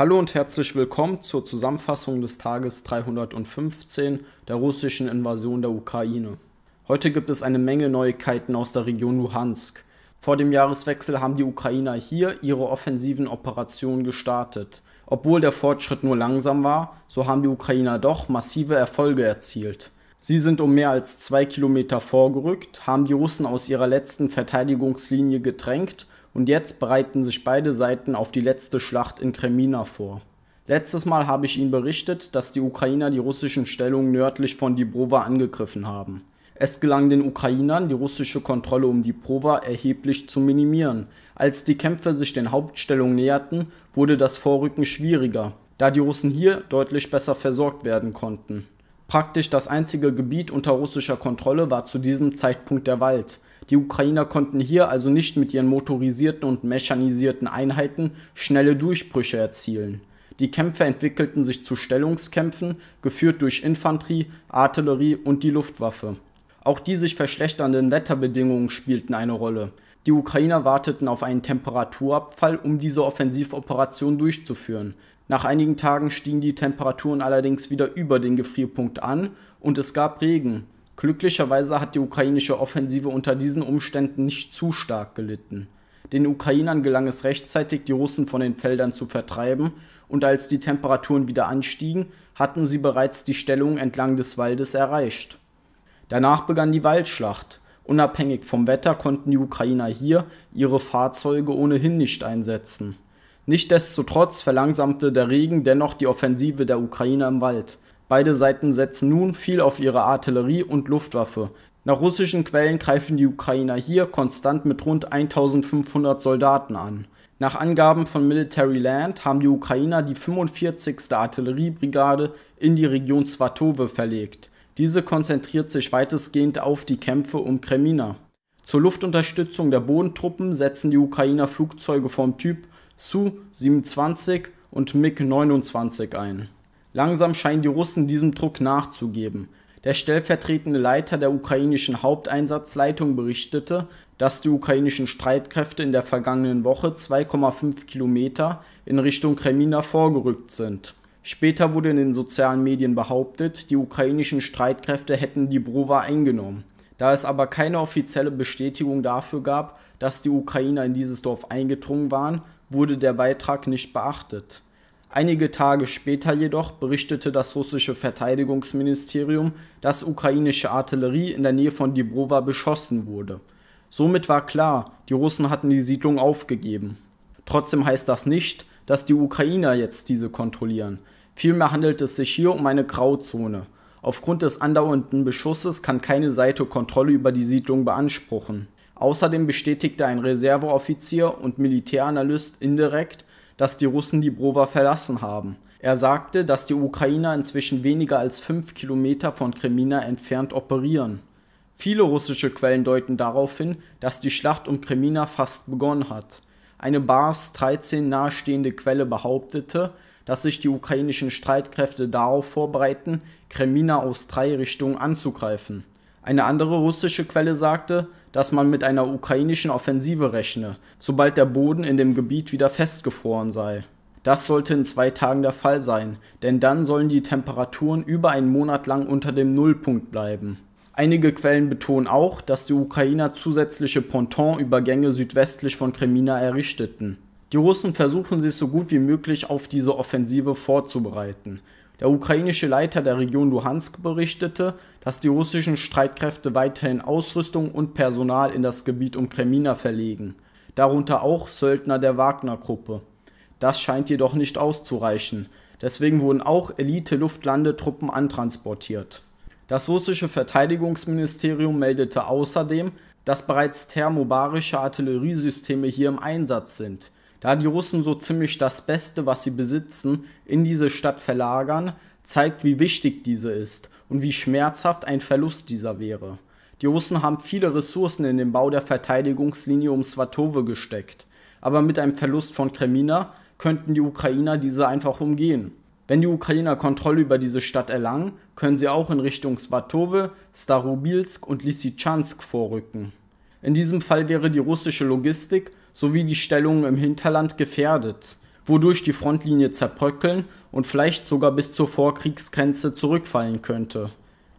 Hallo und herzlich willkommen zur Zusammenfassung des Tages 315 der russischen Invasion der Ukraine. Heute gibt es eine Menge Neuigkeiten aus der Region Luhansk. Vor dem Jahreswechsel haben die Ukrainer hier ihre offensiven Operationen gestartet. Obwohl der Fortschritt nur langsam war, so haben die Ukrainer doch massive Erfolge erzielt. Sie sind um mehr als 2 Kilometer vorgerückt, haben die Russen aus ihrer letzten Verteidigungslinie gedrängt und jetzt bereiten sich beide Seiten auf die letzte Schlacht in Kreminna vor. Letztes Mal habe ich Ihnen berichtet, dass die Ukrainer die russischen Stellungen nördlich von Dibrova angegriffen haben. Es gelang den Ukrainern, die russische Kontrolle um Dibrova erheblich zu minimieren. Als die Kämpfe sich den Hauptstellungen näherten, wurde das Vorrücken schwieriger, da die Russen hier deutlich besser versorgt werden konnten. Praktisch das einzige Gebiet unter russischer Kontrolle war zu diesem Zeitpunkt der Wald. Die Ukrainer konnten hier also nicht mit ihren motorisierten und mechanisierten Einheiten schnelle Durchbrüche erzielen. Die Kämpfe entwickelten sich zu Stellungskämpfen, geführt durch Infanterie, Artillerie und die Luftwaffe. Auch die sich verschlechternden Wetterbedingungen spielten eine Rolle. Die Ukrainer warteten auf einen Temperaturabfall, um diese Offensivoperation durchzuführen. Nach einigen Tagen stiegen die Temperaturen allerdings wieder über den Gefrierpunkt an und es gab Regen. Glücklicherweise hat die ukrainische Offensive unter diesen Umständen nicht zu stark gelitten. Den Ukrainern gelang es rechtzeitig, die Russen von den Feldern zu vertreiben, und als die Temperaturen wieder anstiegen, hatten sie bereits die Stellung entlang des Waldes erreicht. Danach begann die Waldschlacht. Unabhängig vom Wetter konnten die Ukrainer hier ihre Fahrzeuge ohnehin nicht einsetzen. Nichtsdestotrotz verlangsamte der Regen dennoch die Offensive der Ukrainer im Wald. Beide Seiten setzen nun viel auf ihre Artillerie und Luftwaffe. Nach russischen Quellen greifen die Ukrainer hier konstant mit rund 1500 Soldaten an. Nach Angaben von Military Land haben die Ukrainer die 45. Artilleriebrigade in die Region Svatove verlegt. Diese konzentriert sich weitestgehend auf die Kämpfe um Kreminna. Zur Luftunterstützung der Bodentruppen setzen die Ukrainer Flugzeuge vom Typ Su-27 und MiG-29 ein. Langsam scheinen die Russen diesem Druck nachzugeben. Der stellvertretende Leiter der ukrainischen Haupteinsatzleitung berichtete, dass die ukrainischen Streitkräfte in der vergangenen Woche 2,5 Kilometer in Richtung Kreminna vorgerückt sind. Später wurde in den sozialen Medien behauptet, die ukrainischen Streitkräfte hätten Dibrova eingenommen. Da es aber keine offizielle Bestätigung dafür gab, dass die Ukrainer in dieses Dorf eingedrungen waren, wurde der Beitrag nicht beachtet. Einige Tage später jedoch berichtete das russische Verteidigungsministerium, dass ukrainische Artillerie in der Nähe von Dibrova beschossen wurde. Somit war klar, die Russen hatten die Siedlung aufgegeben. Trotzdem heißt das nicht, dass die Ukrainer jetzt diese kontrollieren. Vielmehr handelt es sich hier um eine Grauzone. Aufgrund des andauernden Beschusses kann keine Seite Kontrolle über die Siedlung beanspruchen. Außerdem bestätigte ein Reserveoffizier und Militäranalyst indirekt, dass die Russen Dibrova verlassen haben. Er sagte, dass die Ukrainer inzwischen weniger als 5 Kilometer von Kreminna entfernt operieren. Viele russische Quellen deuten darauf hin, dass die Schlacht um Kreminna fast begonnen hat. Eine Bars-13 nahestehende Quelle behauptete, dass sich die ukrainischen Streitkräfte darauf vorbereiten, Kreminna aus 3 Richtungen anzugreifen. Eine andere russische Quelle sagte, dass man mit einer ukrainischen Offensive rechne, sobald der Boden in dem Gebiet wieder festgefroren sei. Das sollte in 2 Tagen der Fall sein, denn dann sollen die Temperaturen über einen Monat lang unter dem Nullpunkt bleiben. Einige Quellen betonen auch, dass die Ukrainer zusätzliche Pontonübergänge südwestlich von Kreminna errichteten. Die Russen versuchen sich so gut wie möglich auf diese Offensive vorzubereiten. Der ukrainische Leiter der Region Luhansk berichtete, dass die russischen Streitkräfte weiterhin Ausrüstung und Personal in das Gebiet um Kreminna verlegen, darunter auch Söldner der Wagner-Gruppe. Das scheint jedoch nicht auszureichen, deswegen wurden auch Elite-Luftlandetruppen antransportiert. Das russische Verteidigungsministerium meldete außerdem, dass bereits thermobarische Artilleriesysteme hier im Einsatz sind. Da die Russen so ziemlich das Beste, was sie besitzen, in diese Stadt verlagern, zeigt, wie wichtig diese ist und wie schmerzhaft ein Verlust dieser wäre. Die Russen haben viele Ressourcen in den Bau der Verteidigungslinie um Svatove gesteckt, aber mit einem Verlust von Kreminna könnten die Ukrainer diese einfach umgehen. Wenn die Ukrainer Kontrolle über diese Stadt erlangen, können sie auch in Richtung Svatove, Starobilsk und Lysychansk vorrücken. In diesem Fall wäre die russische Logistik sowie die Stellungen im Hinterland gefährdet. wodurch die Frontlinie zerbröckeln und vielleicht sogar bis zur Vorkriegsgrenze zurückfallen könnte.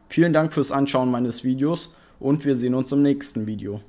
Vielen Dank fürs Anschauen meines Videos und wir sehen uns im nächsten Video.